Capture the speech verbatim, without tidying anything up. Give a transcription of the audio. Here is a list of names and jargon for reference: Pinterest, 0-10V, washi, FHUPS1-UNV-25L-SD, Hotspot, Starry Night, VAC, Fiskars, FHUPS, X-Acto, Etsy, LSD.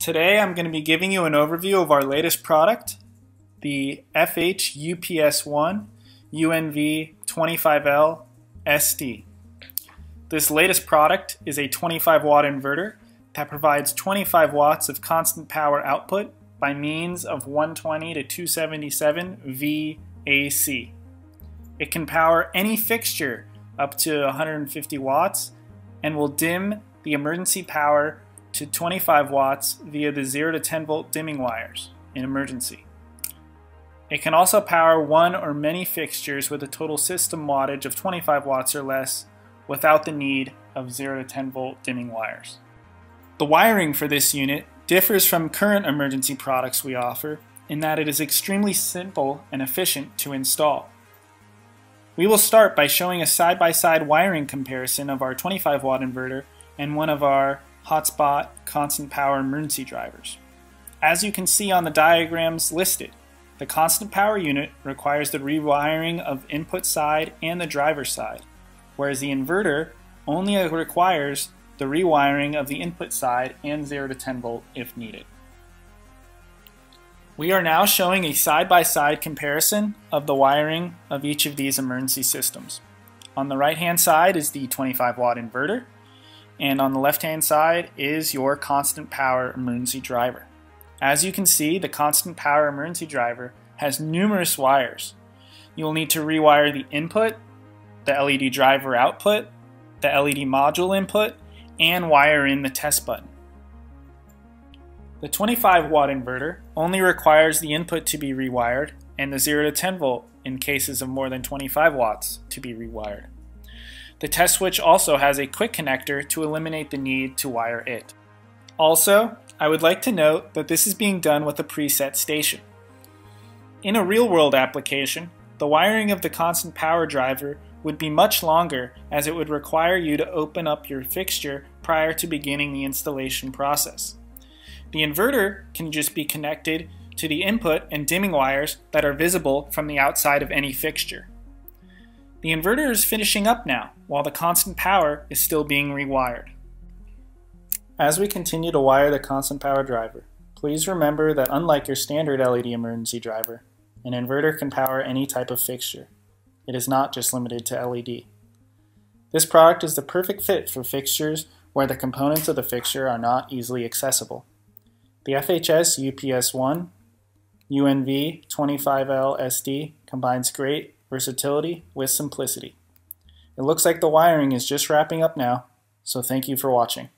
Today I'm going to be giving you an overview of our latest product, the F H U P S one U N V twenty-five L S D. This latest product is a twenty-five watt inverter that provides twenty-five watts of constant power output by means of one twenty to two seventy-seven V A C. It can power any fixture up to one hundred fifty watts and will dim the emergency power to twenty-five watts via the zero to ten volt dimming wires in emergency. It can also power one or many fixtures with a total system wattage of twenty-five watts or less without the need of zero to ten volt dimming wires. The wiring for this unit differs from current emergency products we offer in that it is extremely simple and efficient to install. We will start by showing a side-by-side wiring comparison of our twenty-five watt inverter and one of our Hotspot constant power emergency drivers. As you can see on the diagrams listed, the constant power unit requires the rewiring of input side and the driver side, whereas the inverter only requires the rewiring of the input side and zero to ten volt if needed. We are now showing a side-by-side comparison of the wiring of each of these emergency systems. On the right-hand side is the twenty-five watt inverter, and on the left-hand side is your constant power emergency driver. As you can see, the constant power emergency driver has numerous wires. You will need to rewire the input, the L E D driver output, the L E D module input, and wire in the test button. The twenty-five watt inverter only requires the input to be rewired and the zero to ten volt in cases of more than twenty-five watts to be rewired. The test switch also has a quick connector to eliminate the need to wire it. Also, I would like to note that this is being done with a preset station. In a real-world application, the wiring of the constant power driver would be much longer, as it would require you to open up your fixture prior to beginning the installation process. The inverter can just be connected to the input and dimming wires that are visible from the outside of any fixture. The inverter is finishing up now, while the constant power is still being rewired. As we continue to wire the constant power driver, please remember that unlike your standard L E D emergency driver, an inverter can power any type of fixture. It is not just limited to L E D. This product is the perfect fit for fixtures where the components of the fixture are not easily accessible. The F H S U P S one U N V twenty-five L S D combines great versatility with simplicity. It looks like the wiring is just wrapping up now, so thank you for watching.